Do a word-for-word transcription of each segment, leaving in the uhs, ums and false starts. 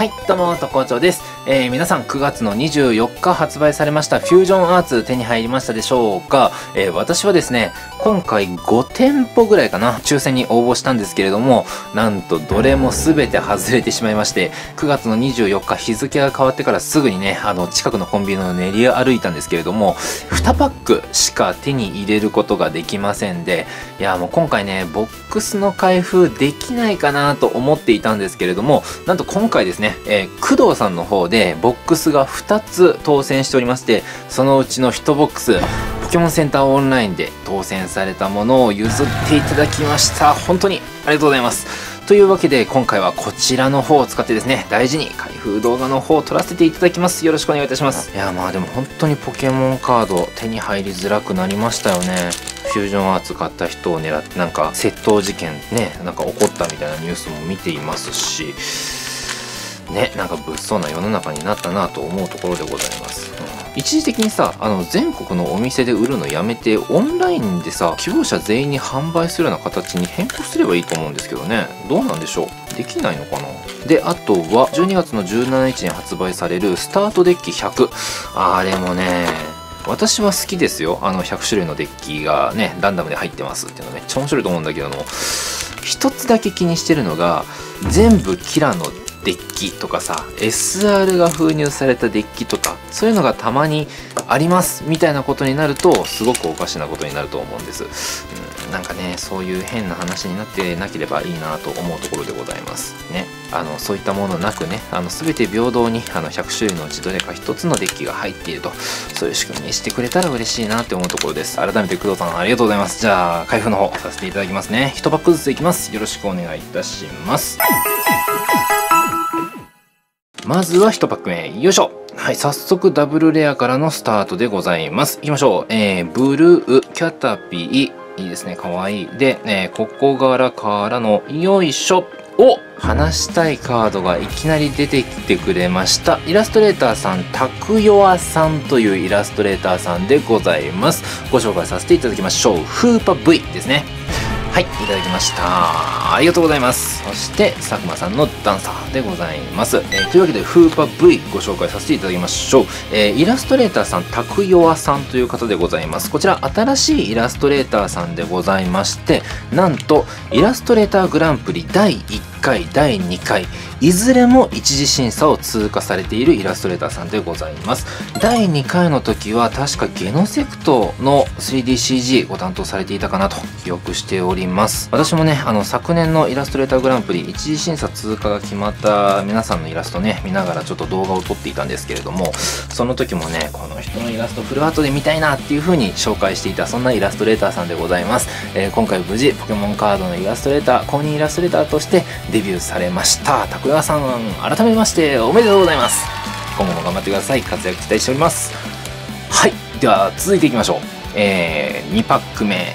はい、どうも、とこうちょうです。えー、皆さんくがつのにじゅうよっか発売されましたフュージョンアーツ手に入りましたでしょうか。えー、私はですね、今回ごてんぽぐらいかな、抽選に応募したんですけれども、なんとどれも全て外れてしまいまして、くがつのにじゅうよっか日付が変わってからすぐにね、あの、近くのコンビニの練り歩いたんですけれども、にパックしか手に入れることができませんで、いや、もう今回ね、ボックスの開封できないかなと思っていたんですけれども、なんと今回ですね、えー、工藤さんの方でボックスがふたつ当選しておりまして、そのうちのいちボックスポケモンセンターオンラインで当選されたものを譲っていただきました。本当にありがとうございます。というわけで今回はこちらの方を使ってですね、大事に開封動画の方を撮らせていただきます。よろしくお願いいたします。いやー、まあでも本当にポケモンカード手に入りづらくなりましたよね。フュージョンアーツ買った人を狙ってなんか窃盗事件ね、なんか起こったみたいなニュースも見ていますしね、なんか物騒な世の中になったなと思うところでございます、うん、一時的にさ、あの全国のお店で売るのやめてオンラインでさ、希望者全員に販売するような形に変更すればいいと思うんですけどね。どうなんでしょう、できないのかな。で、あとはじゅうにがつのじゅうしちにちに発売されるスタートデッキひゃく、あれもね私は好きですよ。あのひゃくしゅるいのデッキがねランダムで入ってますっていうのめっちゃ面白いと思うんだけども、一つだけ気にしてるのが全部キラのデッキとかさ、 エスアール が封入されたデッキとか、そういうのがたまにありますみたいなことになるとすごくおかしなことになると思うんです、うん、なんかねそういう変な話になってなければいいなと思うところでございますね。あのそういったものなくね、あの全て平等にあのひゃくしゅるいのうちどれかひとつのデッキが入っていると、そういう仕組みにしてくれたら嬉しいなって思うところです。改めて工藤さんありがとうございます。じゃあ開封の方させていただきますね。いちパックずついきます。よろしくお願いいたします。まずはいちパックめ、よいしょ。はい、早速ダブルレアからのスタートでございます。いきましょう。えー、ブルー、キャタピー、いいですね、かわいい。で、えー、ここからからの、よいしょ。お、話したいカードがいきなり出てきてくれました。イラストレーターさん、タクヨアさんというイラストレーターさんでございます。ご紹介させていただきましょう。フーパ V ですね。はい、いただきました。ありがとうございます。そして、佐久間さんのダンサーでございます。えー、というわけで、フーパ V ご紹介させていただきましょう。えー、イラストレーターさん、タクヨアさんという方でございます。こちら、新しいイラストレーターさんでございまして、なんと、イラストレーターグランプリだいいっかい、だいにかい、いずれも一次審査を通過されているイラストレーターさんでございます。だいにかいの時は確かゲノセクトの スリーディーシージー ご担当されていたかなと記憶しております。私もね、あの昨年のイラストレーターグランプリ一次審査通過が決まった皆さんのイラストね、見ながらちょっと動画を撮っていたんですけれども、その時もね、この人のイラストフルアートで見たいなっていう風に紹介していたそんなイラストレーターさんでございます。えー、今回無事ポケモンカードのイラストレーター、公認イラストレーターとしてデビューされました。皆さん改めましておめでとうございます。今後も頑張ってください。活躍期待しております。はい、では続いていきましょう。えー、にパックめ、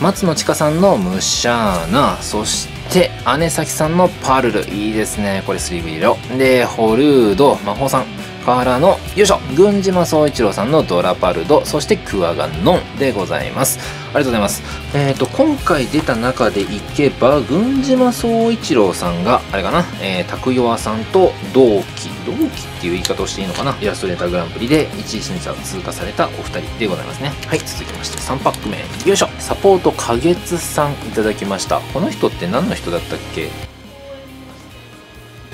松野千佳さんのムシャーナ、そして姉崎さんのパルル、いいですね、これスリーブ色で、ホルード魔法さんからの、よいしょ、郡島総一郎さんのドラパルド、そしてクワガノンでございます。ありがとうございます。えっ、ー、と、今回出た中でいけば、郡島総一郎さんが、あれかな、えー、タクヨアさんと同期、同期っていう言い方をしていいのかな、イラストレーターグランプリでいちい審査を通過されたお二人でございますね。はい、続きましてさんパックめ、よいしょ、サポート花月さんいただきました。この人って何の人だったっけ？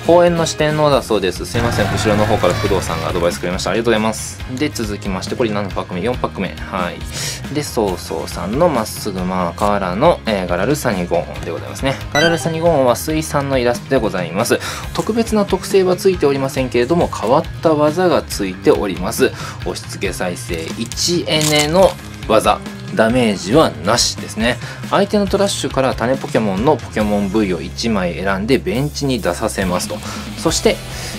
公園の四天王だそうです。すいません。後ろの方から工藤さんがアドバイスくれました。ありがとうございます。で、続きまして、これななパックめ、よんパックめ。はい。で、そうそうさんのまっすぐまーからの、えー、ガラルサニゴーンでございますね。ガラルサニゴーンは水産のイラストでございます。特別な特性はついておりませんけれども、変わった技がついております。押し付け再生いちエネの技。ダメージはなしですね。相手のトラッシュから種ポケモンのポケモン V をいちまい選んでベンチに出させますと。そして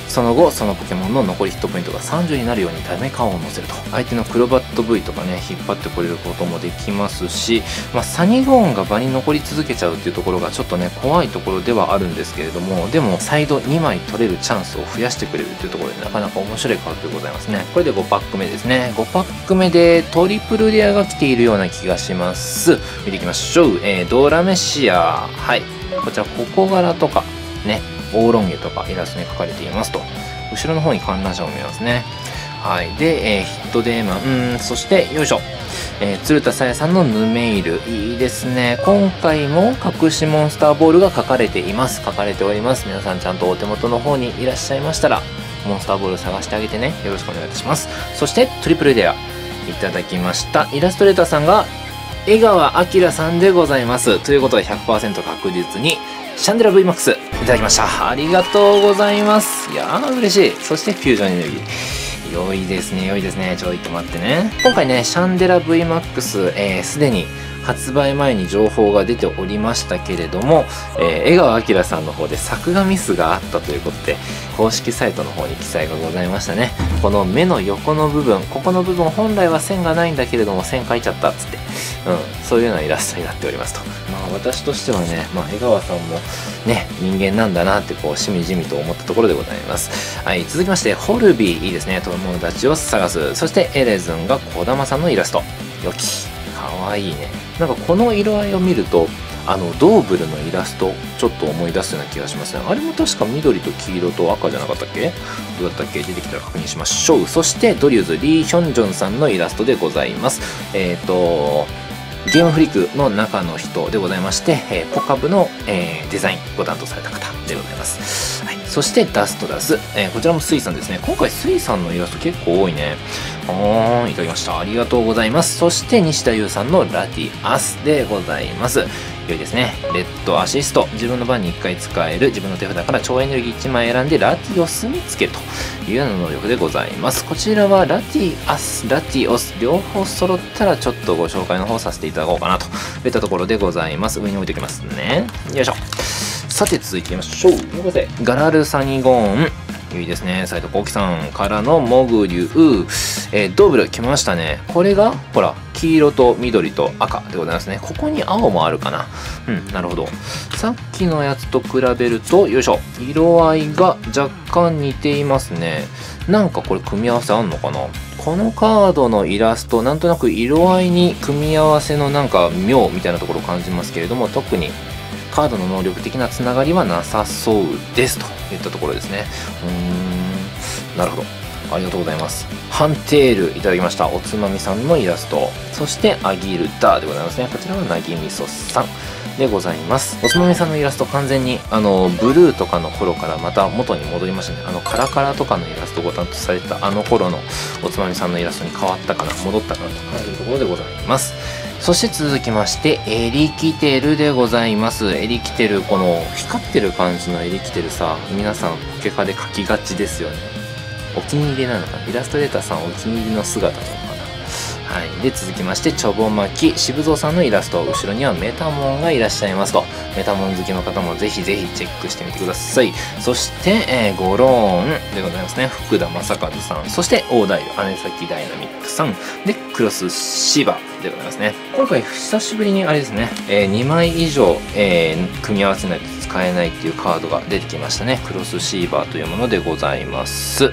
その後そのポケモンの残りヒットポイントがさんじゅうになるようにタメカを乗せると。相手のクロバット V とかね引っ張ってこれることもできますし、まあ、サニゴーンが場に残り続けちゃうっていうところがちょっとね怖いところではあるんですけれども、でもサイドにまい取れるチャンスを増やしてくれるっていうところでなかなか面白いカードでございますね。これでごパックめですね。ごパックめでトリプルレアが来ているような気がします。見ていきましょう。えー、ドラメシア、はい、こちらここがらとかね、オーロンゲとかイラストに描かれていますと。後ろの方に観覧車も見えますね。はい。で、えー、ヒットデーマン、うん、そして、よいしょ。えー、鶴田沙耶さんのヌメイル。いいですね。今回も隠しモンスターボールが書かれています。書かれております。皆さんちゃんとお手元の方にいらっしゃいましたら、モンスターボールを探してあげてね。よろしくお願いいたします。そして、トリプルエデア。いただきました。イラストレーターさんが、江川明さんでございます。ということで ひゃくパーセント 確実にシャンデラ ブイマックス いただきました。ありがとうございます。いやー嬉しい。そしてフュージョンエネルギー。良いですね、良いですね。ちょいと待ってね。今回ね、シャンデラ ブイマックス、えー、すでに発売前に情報が出ておりましたけれども、えー、江川明さんの方で作画ミスがあったということで、公式サイトの方に記載がございましたね。この目の横の部分、ここの部分本来は線がないんだけれども線描いちゃったっつって、うん、そういうようなイラストになっておりますと。まあ私としてはね、まあ、江川さんもね、人間なんだなってこうしみじみと思ったところでございます。はい、続きまして、ホルビー、いいですね。友達を探す。そしてエレズンが児玉さんのイラスト。よき。かわいいね。なんかこの色合いを見ると、あのドーブルのイラストちょっと思い出すような気がしますね。あれも確か緑と黄色と赤じゃなかったっけ？どうだったっけ？出てきたら確認しましょう。そしてドリューズ、リー・ヒョンジョンさんのイラストでございます。えっ、ー、とゲームフリークの中の人でございまして、えー、ポカブの、えー、デザインご担当された方でございます。はい、そしてダストダス、えー、こちらもスイさんですね。今回スイさんのイラスト結構多いね。おー、いただきました。ありがとうございます。そして西田優さんのラティアスでございます。良いですね。レッドアシスト。自分の番にいっかい使える。自分の手札から超エネルギーいちまい選んで、ラティオスにつけるというような能力でございます。こちらはラティアス、ラティオス、両方揃ったらちょっとご紹介の方させていただこうかなといったところでございます。上に置いておきますね。よいしょ。さて、続いていきましょう。ガラルサニゴーン。いいですね。斉藤幸喜さんからのモグリュウ、えー、ドーブル来ましたね。これがほら黄色と緑と赤でございますね。ここに青もあるかな。うん、なるほど。さっきのやつと比べると、よいしょ、色合いが若干似ていますね。なんかこれ組み合わせあんのかな。このカードのイラスト、なんとなく色合いに組み合わせのなんか妙みたいなところを感じますけれども、特にカードの能力的なつながりはなさそうですといったところですね。うーん、なるほど。ありがとうございます。ハンテールいただきました。おつまみさんのイラスト。そしてアギルダーでございますね。こちらはなぎみそさんでございます。おつまみさんのイラスト、完全にあのブルーとかの頃からまた元に戻りましたね。あのカラカラとかのイラストご担当されてたあの頃のおつまみさんのイラストに変わったかな、戻ったかなと感じるところでございます。そして続きまして、エリキテルでございます。エリキテル、この光ってる感じのエリキテルさ、皆さんポケカで描きがちですよね。お気に入りなのかな？イラストレーターさんお気に入りの姿なのかな？はい。で、続きまして、ちょぼまき、渋蔵さんのイラスト。後ろにはメタモンがいらっしゃいますと。メタモン好きの方もぜひぜひチェックしてみてください。そして、えー、ゴローンでございますね。福田正和さん。そして、大平、姉崎ダイナミックさん。で、クロスシバでございますね。今回久しぶりにあれですね、えー、にまい以上、えー、組み合わせないと使えないっていうカードが出てきましたね。クロスシーバーというものでございます。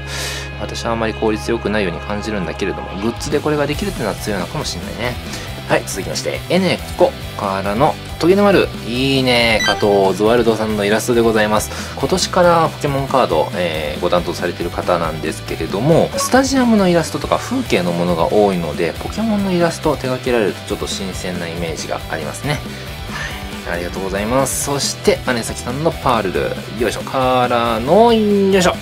私はあまり効率よくないように感じるんだけれども、グッズでこれができるっていうのは強いのかもしれないね。はい、続きましてエネコからのトゲの丸。いいね。加藤オズワルドさんのイラストでございます。今年からポケモンカード、えー、ご担当されてる方なんですけれども、スタジアムのイラストとか風景のものが多いので、ポケモンのイラストを手掛けられるとちょっと新鮮なイメージがありますね。はい、ありがとうございます。そして姉崎さんのパールル、よいしょ、からのよいしょ、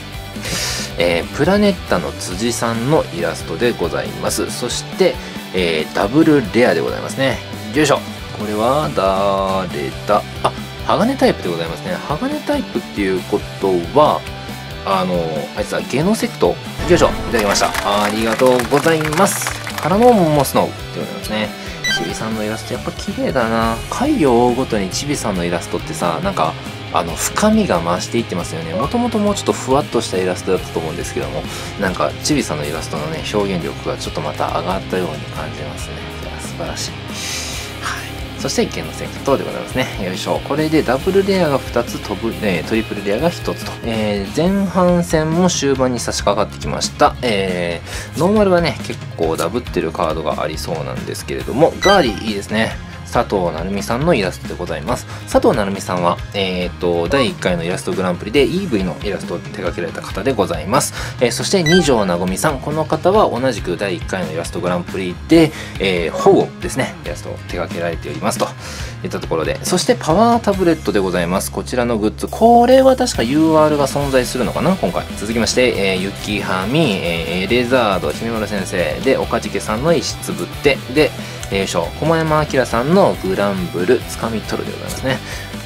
えー、プラネッタの辻さんのイラストでございます。そしてえー、ダブルレアでございますね。よいしょ。これは誰だ？あ、鋼タイプでございますね。鋼タイプっていうことは、あの、あいつはゲノセクト。よいしょ。いただきました。ありがとうございます。からのモスノーでございますね。チビさんのイラストやっぱ綺麗だな。回を追うごとにチビさんのイラストってさ、なんか、あの深みが増していってますよね。もともともうちょっとふわっとしたイラストだったと思うんですけども、なんかちびさんのイラストのね、表現力がちょっとまた上がったように感じますね。いや、素晴らしい。はい。そして一見のセクトでございますね。よいしょ。これでダブルレアがふたつ飛ぶ、えー、トリプルレアがひとつと、えー、前半戦も終盤に差し掛かってきました。えー、ノーマルはね結構ダブってるカードがありそうなんですけれども、ガーリーいいですね。佐藤成美さんのイラストでございます。佐藤成美さんは、えー、とだいいっかいのイラストグランプリで イーブイ のイラストを手掛けられた方でございます、えー、そして二条なごみさん、この方は同じくだいいっかいのイラストグランプリで、えー、保護ですね、イラストを手掛けられておりますといったところで、そしてパワータブレットでございます。こちらのグッズ、これは確か ユーアール が存在するのかな今回。続きまして、えー、雪はみ、えー、レザード姫丸先生で、岡地家さんの石つぶってで、えー、小山明さんのグランブルつかみ取るでございますね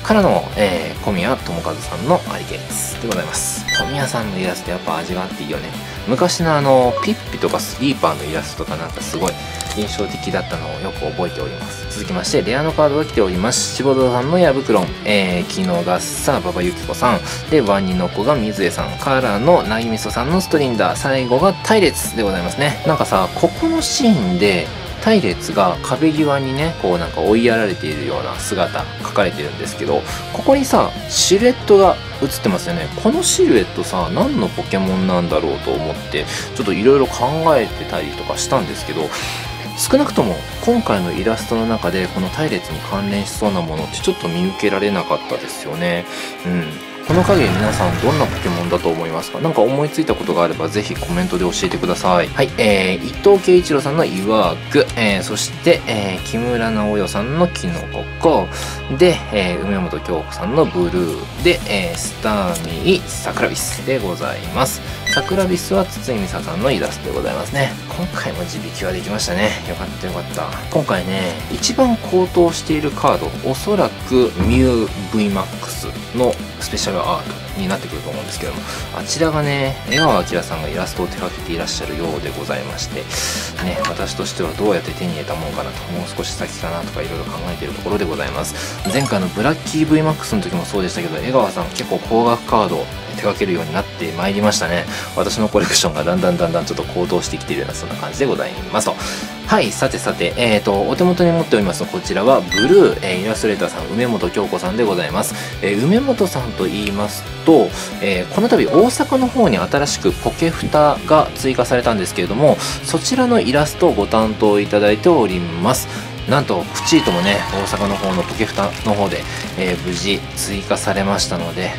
からの、えー、小宮智和さんのアリケーツでございます。小宮さんのイラストやっぱ味があっていいよね。昔のあのピッピとかスリーパーのイラストとかなんかすごい印象的だったのをよく覚えております。続きましてレアのカードが来ております。柴田さんのヤブクロン、えー、キノガッサ馬場ユキコさんで、ワニの子が水江さんからのナギミソさんのストリンダー、最後が隊列でございますね。なんかさ、ここのシーンで隊列が壁際にね、こうなんか追いやられているような姿描かれてるんですけど、ここにさシルエットが映ってますよね。このシルエットさ、何のポケモンなんだろうと思ってちょっといろいろ考えてたりとかしたんですけど、少なくとも今回のイラストの中でこの隊列に関連しそうなものってちょっと見受けられなかったですよね。うん、この影皆さんどんなポケモンだと思いますか？なんか思いついたことがあればぜひコメントで教えてください。はい、えー、伊藤圭一郎さんのいわく、えー、そして、えー、木村直代さんのキノココで、えー、梅本京子さんのブルーで、えー、スターミーサクラビスでございます。サクラビスは筒井美沙さんのイラストでございますね。今回も地引きはできましたね。よかったよかった。今回ね、一番高騰しているカード、おそらくミュー ブイマックス のスペシャルアートになってくると思うんですけども、あちらがね江川明さんがイラストを手掛けていらっしゃるようでございましてね、私としてはどうやって手に入れたもんかなと、もう少し先かなとかいろいろ考えているところでございます。前回のブラッキー ブイマックス の時もそうでしたけど、江川さん結構高額カードを手掛けるようになってまいりましたね。私のコレクションがだんだんだんだんちょっと高騰してきているようなそんな感じでございますと。はい、さてさて、えーとお手元に持っておりますのこちらはブルー、えー、イラストレーターさん梅本京子さんでございます、えー、梅本さんといいますと、えー、この度大阪の方に新しくポケフタが追加されたんですけれども、そちらのイラストをご担当いただいております。なんとプチーともね、大阪の方のポケフタの方で、えー、無事追加されましたので、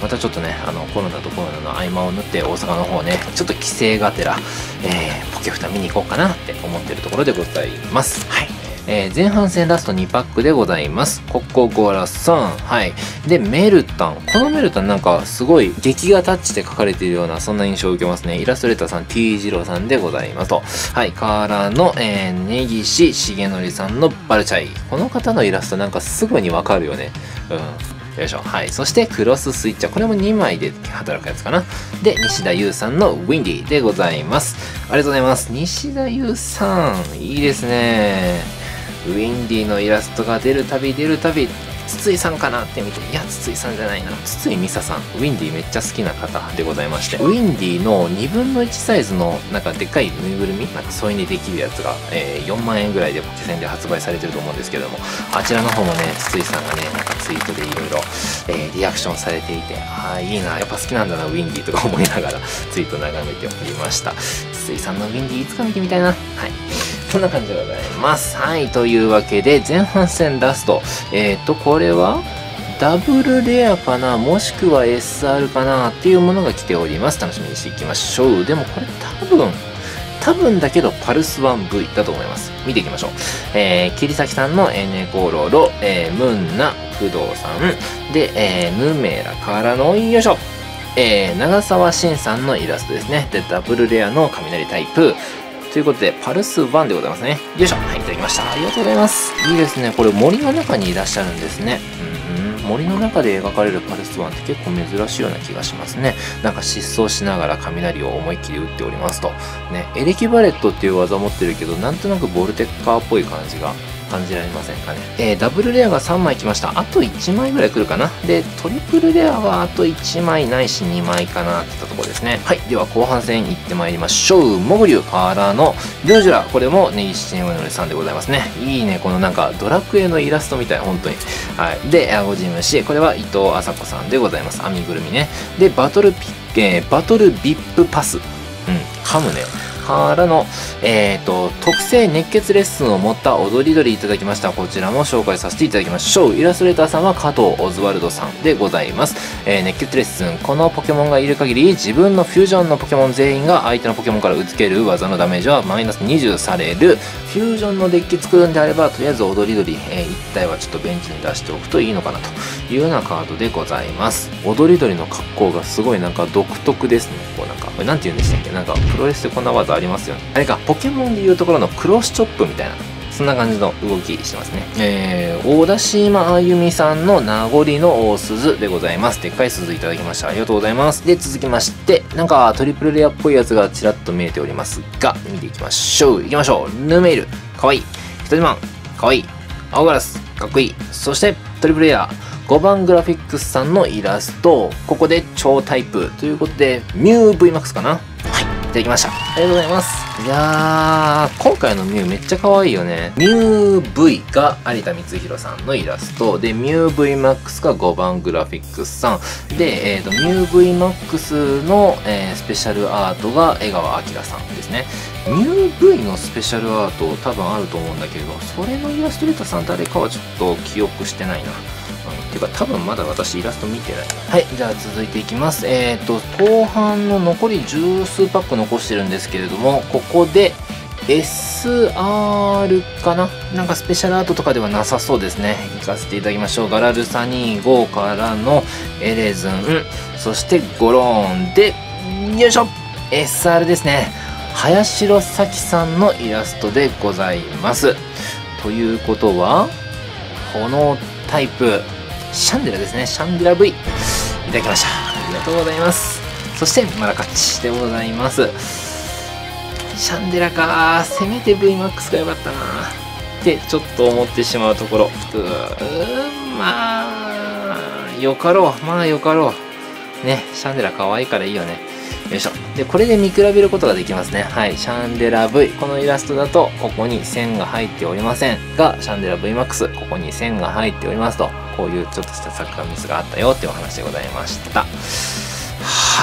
またちょっとね、あのコロナとコロナの合間を縫って大阪の方ね、ちょっと帰省がてら、えー、ポケフタ見に行こうかなって思ってるところでございます。はい。えー、前半戦ラストにパックでございます。ココゴラさん。はい。で、メルタン。このメルタンなんかすごい劇画タッチで描かれているような、そんな印象を受けますね。イラストレーターさん、T 次郎さんでございますと。はい。からの、えー、根岸重則さんのバルチャイ。この方のイラストなんかすぐにわかるよね。うん。よいしょ。はい。そして、クロススイッチャー。これもにまいで働くやつかな。で、西田優さんのウィンディでございます。ありがとうございます。西田優さん、いいですね。ウィンディのイラストが出るたび出るたび、筒井さんかなって見て、いや、筒井さんじゃないな。筒井美沙さん。ウィンディめっちゃ好きな方でございまして、ウィンディのにぶんのいちサイズの、なんかでっかいぬいぐるみ、なんか添い寝できるやつが、えー、よんまんえんぐらいでポケセンで発売されてると思うんですけども、あちらの方もね、筒井さんがね、なんかツイートでいろいろ、えー、リアクションされていて、ああ、いいな、やっぱ好きなんだな、ウィンディとか思いながら、ツイート眺めておりました。筒井さんのウィンディいつか見てみたいな。はい。そんな感じでございます。はい。というわけで、前半戦ラスト。えっと、これは、ダブルレアかな、もしくは エスアール かなっていうものが来ております。楽しみにしていきましょう。でもこれ多分、多分だけど、パルス ワンブイ だと思います。見ていきましょう。えー、桐崎さんのエネコロロ、えー、ムンナ、工藤さん。で、えー、ヌメラからの、よいしょ。えー、長沢慎さんのイラストですね。で、ダブルレアの雷タイプ。ということで、パルスワンでございますね。よいしょ。はい、いただきました。ありがとうございます。いいですね。これ、森の中にいらっしゃるんですね。うんうん、森の中で描かれるパルスワンって結構珍しいような気がしますね。なんか疾走しながら雷を思いっきり打っておりますと。ね、エレキバレットっていう技持ってるけど、なんとなくボルテッカーっぽい感じが感じられませんかね。えー、ダブルレアがさんまい来ました。あといちまいぐらい来るかな。で、トリプルレアはあといちまいないしにまいかなっていったところですね。はい。では後半戦行ってまいりましょう。モグリューからのリョジュラ。これも根岸重則さんでございますね。いいね。このなんかドラクエのイラストみたい。本当に。はい。で、アゴジムシ。これは伊藤麻子さんでございます。編みぐるみね。で、バトルピッケ、バトルビップパス。うん。噛むね。からの、えーと、特製熱血レッスンを持った踊り鳥いただきました。こちらも紹介させていただきましょう。イラストレーターさんは加藤オズワルドさんでございます。えー、熱血レッスン。このポケモンがいる限り、自分のフュージョンのポケモン全員が相手のポケモンから受ける技のダメージはマイナスにじゅうされる。フュージョンのデッキ作るんであれば、とりあえず踊り鳥、えー、いち体はちょっとベンチに出しておくといいのかなというようなカードでございます。踊り鳥の格好がすごいなんか独特ですね。こうなんか、これなんて言うんでしたっけ？なんかプロレスでこんな技ありますよね。あれか、ポケモンでいうところのクロスチョップみたいな。そんな感じの動きしてますね。えー、大田島あゆみさんの名残の大鈴でございます。でっかい鈴いただきました。ありがとうございます。で、続きまして、なんかトリプルレアっぽいやつがちらっと見えておりますが、見ていきましょう。いきましょう。ヌメイル、かわいい。ヒトデマン、かわいい。青ガラス、かっこいい。そして、トリプルレア。ごばんグラフィックスさんのイラスト。ここで超タイプ。ということで、ミュー ブイマックス かな。いただきました。ありがとうございます。いやー、今回のミュウめっちゃ可愛いよね。ミュウ ブイ が有田光弘さんのイラスト。で、ミュウ ブイマックス がごばんグラフィックスさん。で、えっと、ミュウ ブイマックス の、えー、スペシャルアートが江川明さんですね。ミュウ ブイ のスペシャルアート多分あると思うんだけれど、それのイラストレーターさん誰かはちょっと記憶してないな。ていうか多分まだ私イラスト見てない。はい、じゃあ続いていきます。えっと、後半の残り十数パック残してるんですけれども、ここで エスアール かな、なんかスペシャルアートとかではなさそうですね。行かせていただきましょう。ガラルサにじゅうごからのエレズン、そしてゴローンで、よいしょ！ エスアール ですね。林代咲さんのイラストでございます。ということは、このタイプ、シャンデラですね。シャンデラ ブイ。いただきました。ありがとうございます。そして、マラカッチでございます。シャンデラか。せめて ブイマックス が良かったなって、ちょっと思ってしまうところ。うーん、まあ、よかろう。まあ、よかろう。ね、シャンデラ可愛いからいいよね。よいしょ。で、これで見比べることができますね。はい。シャンデラ ブイ。このイラストだと、ここに線が入っておりませんが、シャンデラ ブイマックス、ここに線が入っておりますと、こういうちょっとした作画ミスがあったよっていうお話でございました。は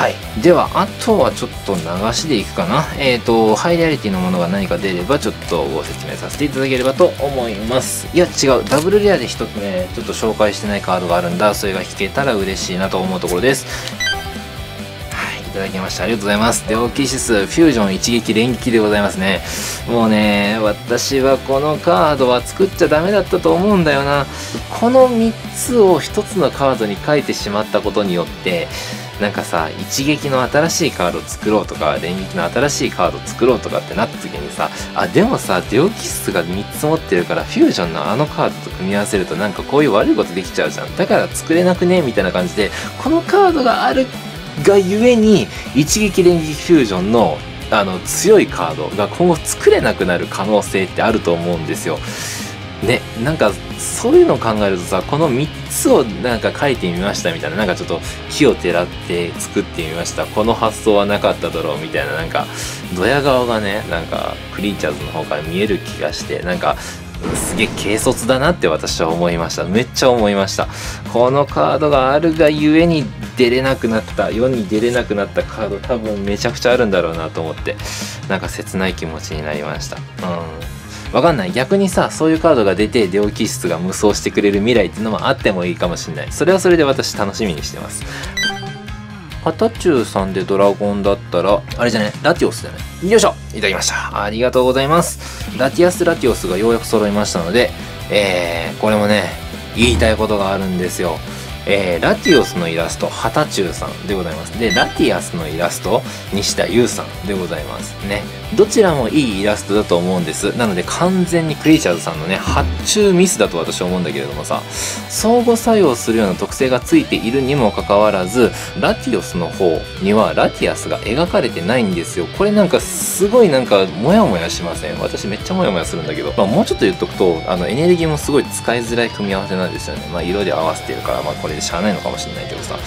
い。では、あとはちょっと流しでいくかな。えっと、ハイレアリティのものが何か出れば、ちょっとご説明させていただければと思います。いや、違う。ダブルレアで一つね、ちょっと紹介してないカードがあるんだ。それが引けたら嬉しいなと思うところです。いただきました。ありがとうございます。デオキシス、フュージョン一撃連撃でございますね。もうね、私はこのカードは作っちゃダメだったと思うんだよな。このみっつをひとつのカードに書いてしまったことによって、なんかさ、一撃の新しいカード作ろうとか、連撃の新しいカード作ろうとかってなった時にさ、あ、でもさ、デオキシスがみっつ持ってるから、フュージョンのあのカードと組み合わせるとなんかこういう悪いことできちゃうじゃん。だから作れなくねみたいな感じで、このカードがあるがゆえに一撃連撃フュージョンのあの強いカードが今後作れなくなる可能性ってあると思うんですよ。ね、なんかそういうのを考えるとさ、このみっつをなんか書いてみましたみたいな、なんかちょっと木をてらって作ってみました、この発想はなかっただろうみたいな、なんかドヤ顔がね、なんかクリーチャーズの方から見える気がして、なんかすげえ軽率だなって私は思いました。めっちゃ思いました。このカードがあるがゆえに出れなくなった、世に出れなくなったカード多分めちゃくちゃあるんだろうなと思って、なんか切ない気持ちになりました。うん。わかんない。逆にさ、そういうカードが出てデオキシスが無双してくれる未来っていうのもあってもいいかもしれない。それはそれで私楽しみにしてます。ハタチュウさんでドラゴンだったら、あれじゃね、ラティオスだね。よいしょ、いただきました。ありがとうございます。ラティアス・ラティオスがようやく揃いましたので、えー、これもね、言いたいことがあるんですよ。えー、ラティオスのイラスト、ハタチュウさんでございます。で、ラティアスのイラスト、西田優さんでございます。ね。どちらもいいイラストだと思うんです。なので、完全にクリーチャーズさんのね、発注ミスだと私は思うんだけれどもさ、相互作用するような特性がついているにもかかわらず、ラティオスの方にはラティアスが描かれてないんですよ。これなんか、すごいなんか、モヤモヤしません？私めっちゃモヤモヤするんだけど、まあ、もうちょっと言っとくと、あの、エネルギーもすごい使いづらい組み合わせなんですよね。まあ、色で合わせてるから、まあ、これでしゃあないのかもしれないけどさ、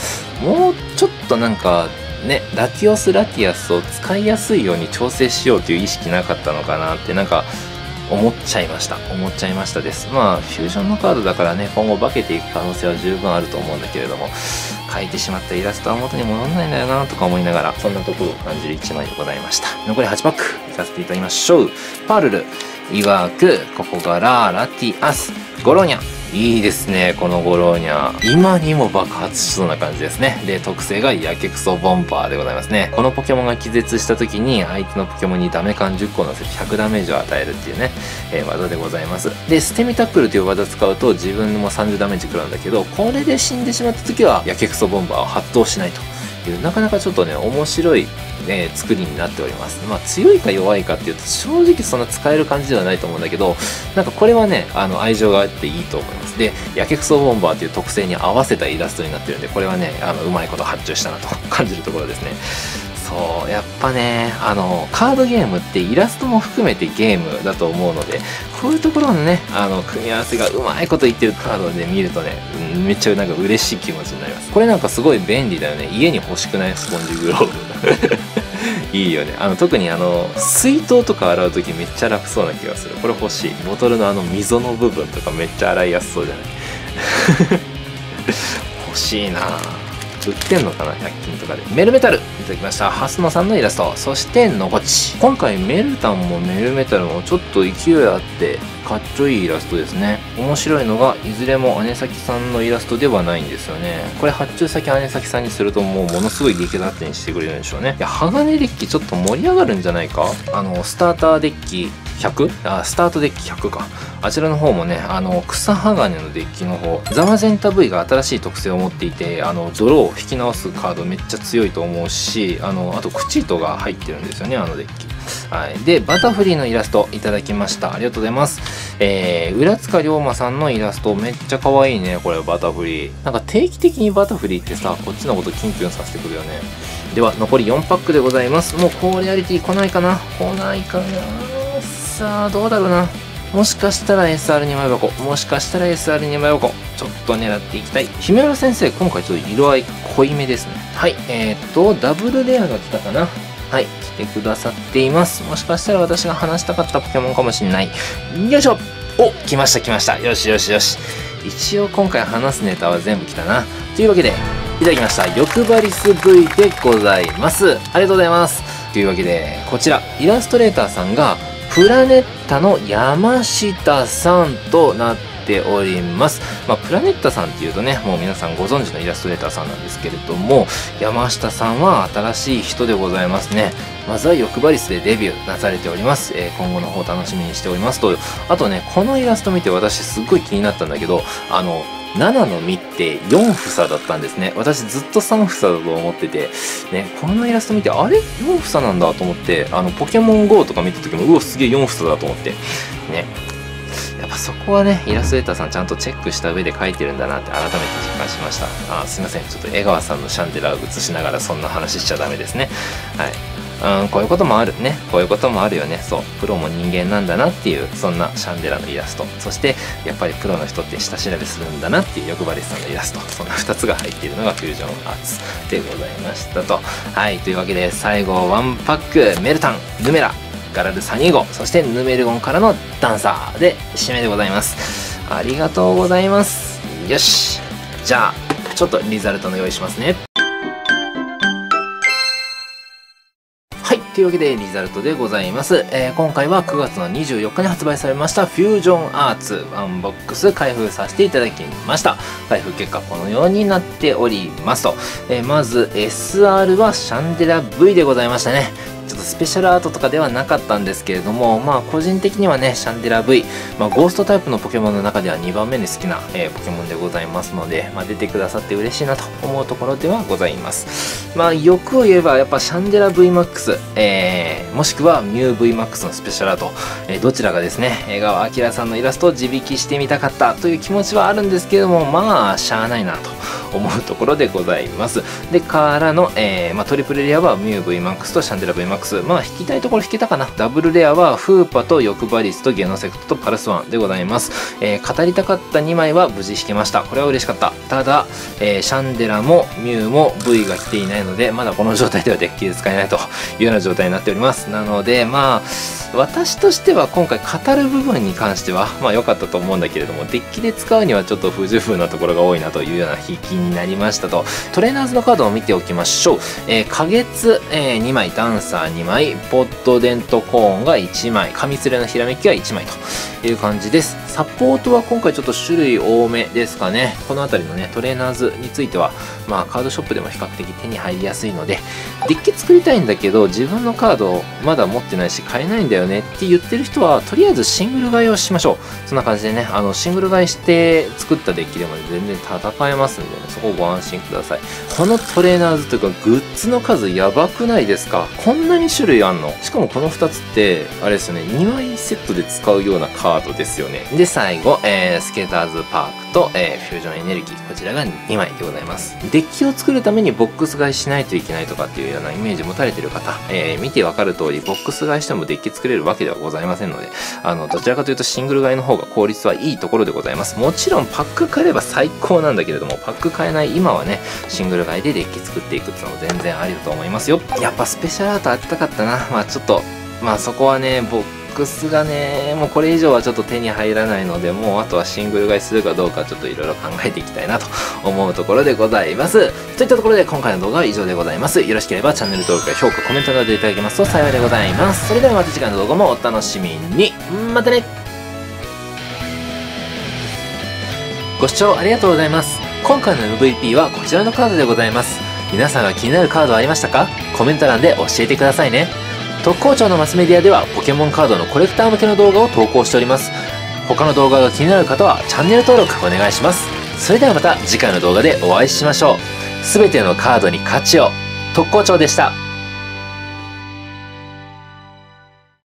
もうちょっとなんか、ね、ラティオスラティアスを使いやすいように調整しようという意識なかったのかなってなんか思っちゃいました。思っちゃいましたです。まあ、フュージョンのカードだからね、今後化けていく可能性は十分あると思うんだけれども、描いてしまったイラストは元に戻らないんだよなとか思いながら、そんなところを感じるいちまいでございました。残りはちパック。かせていただきましょう。パルル、いわく、ここがラーラティアス、ゴローニャ。いいですね、このゴローニャ。今にも爆発しそうな感じですね。で、特性がやけくそボンバーでございますね。このポケモンが気絶した時に、相手のポケモンにダメ感じゅっこの積ひゃくダメージを与えるっていうね、えー、技でございます。で、捨て身タックルという技使うと、自分もさんじゅうダメージ食らうんだけど、これで死んでしまった時は、やけくそボンバーを発動しないと。なかなかちょっとね、面白い、ね、作りになっております。まあ、強いか弱いかっていうと、正直そんな使える感じではないと思うんだけど、なんかこれはね、あの、愛情があっていいと思います。で、やけくそボンバーっていう特性に合わせたイラストになってるんで、これはね、あの、うまいこと発注したなと感じるところですね。そう、やっぱね、あの、カードゲームってイラストも含めてゲームだと思うので、こういうところのね、あの、組み合わせがうまいこといってるカードで見るとね、めっちゃなんか嬉しい気持ちになります。これなんかすごい便利だよね。家に欲しくないスポンジグローブ。いいよね。あの、特にあの、水筒とか洗うときめっちゃ楽そうな気がする。これ欲しい。ボトルのあの溝の部分とかめっちゃ洗いやすそうじゃない。欲しいなぁ。売ってんのかなひゃく均とかで。メルメタルいただきました。ハスノさんのイラスト。そしてのこち。今回メルタンもメルメタルもちょっと勢いあってかっちょいいイラストですね。面白いのがいずれも姉崎さんのイラストではないんですよね。これ発注先姉崎さんにするともうものすごい激アツにしてくれるんでしょうね。いや、鋼デッキちょっと盛り上がるんじゃないか。あのスターターデッキひゃく? あ、スタートデッキひゃくか。あちらの方もね、あの、草鋼のデッキの方、ザマゼンタ ブイ が新しい特性を持っていて、あの、ドローを引き直すカードめっちゃ強いと思うし、あの、あと、クチートが入ってるんですよね、あのデッキ。はい。で、バタフリーのイラストいただきました。ありがとうございます。えー、浦塚龍馬さんのイラストめっちゃ可愛いね、これ、バタフリー。なんか定期的にバタフリーってさ、こっちのことキュンキュンさせてくるよね。では、残りよんパックでございます。もう、高レアリティ来ないかな来ないかなさあ、どうだろうな。もしかしたら エスアールに 枚箱。もしかしたら エスアールに 枚箱。ちょっと狙っていきたい。姫浦先生、今回ちょっと色合い濃いめですね。はい。えー、っと、ダブルレアが来たかな。はい。来てくださっています。もしかしたら私が話したかったポケモンかもしれない。よいしょ！お！来ました来ました。よしよしよし。一応今回話すネタは全部来たな。というわけで、いただきました。欲張りす ブイ でございます。ありがとうございます。というわけで、こちら、イラストレーターさんが、プラネッタの山下さんとなっております。まあ、プラネッタさんっていうとね、もう皆さんご存知のイラストレーターさんなんですけれども、山下さんは新しい人でございますね。まずは欲張りすでデビューなされております。えー、今後の方楽しみにしておりますと。あとね、このイラスト見て私すっごい気になったんだけど、あの、ななの実ってよん房だったんですね。私ずっとさん房だと思ってて、ね、このイラスト見て、あれ ?よん 房なんだと思って、あの、ポケモン ゴー とか見た時も、うわ、すげえよん房だと思って、ね。やっぱそこはね、イラストレーターさんちゃんとチェックした上で描いてるんだなって改めて実感しました。あ、すいません。ちょっと江川さんのシャンデラを映しながらそんな話しちゃダメですね。はい。うん、こういうこともあるね。こういうこともあるよね。そう。プロも人間なんだなっていう、そんなシャンデラのイラスト。そして、やっぱりプロの人って下調べするんだなっていう欲張りさんのイラスト。そんなふたつが入っているのがフュージョンアーツでございましたと。はい。というわけで、最後いちパック、メルタン、ヌメラ、ガラルサニーゴ、そしてヌメルゴンからのダンサーで締めでございます。ありがとうございます。よし。じゃあ、ちょっとリザルトの用意しますね。というわけでリザルトでございます、えー、今回はくがつのにじゅうよっかに発売されましたフュージョンアーツワンボックス開封させていただきました。開封結果このようになっておりますと、えー、まず エスアール はシャンデラ ブイ でございましたね。ちょっとスペシャルアートとかではなかったんですけれども、まあ個人的にはね、シャンデラ ブイ、まあ、ゴーストタイプのポケモンの中ではにばんめに好きな、えー、ポケモンでございますので、まあ、出てくださって嬉しいなと思うところではございます。まあ、欲を言えばやっぱシャンデラ ブイマックス、えー、もしくはミュー ブイマックス のスペシャルアート、えー、どちらがですね、江川明さんのイラストを自引きしてみたかったという気持ちはあるんですけれども、まあ、しゃあないなと思うところでございます。で、からの、えーまあ、トリプルレアはミュー ブイマックス とシャンデラ ブイマックス、まあ、引きたいところ引けたかな。ダブルレアはフーパと欲張りスとゲノセクトとパルスワンでございます。えー、語りたかったにまいは無事引けました。これは嬉しかった。ただ、えー、シャンデラもミューも ブイ が来ていないので、まだこの状態ではデッキで使えないというような状態になっております。なので、まあ、私としては今回語る部分に関しては、まあ良かったと思うんだけれども、デッキで使うにはちょっと不十分なところが多いなというような引きになりましたと。トレーナーズのカードを見ておきましょう。えー、花月、えー、にまい、ダンサーにまい、ポッドデントコーンがいちまい、紙連れのひらめきがいちまいという感じです。サポートは今回ちょっと種類多めですかね。このあたりのね、トレーナーズについては、まあカードショップでも比較的手に入りやすいので、デッキ作りたいんだけど、自分のカードをまだ持ってないし買えないんだよねって言ってる人は、とりあえずシングル買いをしましょう。そんな感じでね、あの、シングル買いして作ったデッキでも全然戦えますんでね、そこをご安心ください。このトレーナーズというか、グッズの数やばくないですか？こんなに種類あんの？しかもこのふたつって、あれですよね、にまいセットで使うようなカードですよね。で、最後、えー、スケーターズパークと、えー、フュージョンエネルギー、こちらがにまいでございます。デッキを作るためにボックス買いしないといけないとかっていうようなイメージ持たれてる方、えー、見てわかる通り、ボックス買いしてもデッキ作れるわけではございませんので、あの、どちらかというとシングル買いの方が効率はいいところでございます。もちろんパック買えれば最高なんだけれども、パック買えない今はね、シングル買いでデッキ作っていくっていうのも全然ありだと思いますよ。やっぱスペシャルアートあったかったな。まあちょっと、まあそこはね、僕、ボックスがね、もうこれ以上はちょっと手に入らないので、もうあとはシングル買いするかどうかちょっといろいろ考えていきたいなと思うところでございます。といったところで今回の動画は以上でございます。よろしければチャンネル登録や評価、コメントなどでいただけますと幸いでございます。それではまた次回の動画もお楽しみに。またね。ご視聴ありがとうございます。今回の エムブイピー はこちらのカードでございます。皆さんが気になるカードはありましたか？コメント欄で教えてくださいね。特攻庁のマスメディアではポケモンカードのコレクター向けの動画を投稿しております。他の動画が気になる方はチャンネル登録お願いします。それではまた次回の動画でお会いしましょう。すべてのカードに価値を。特攻庁でした。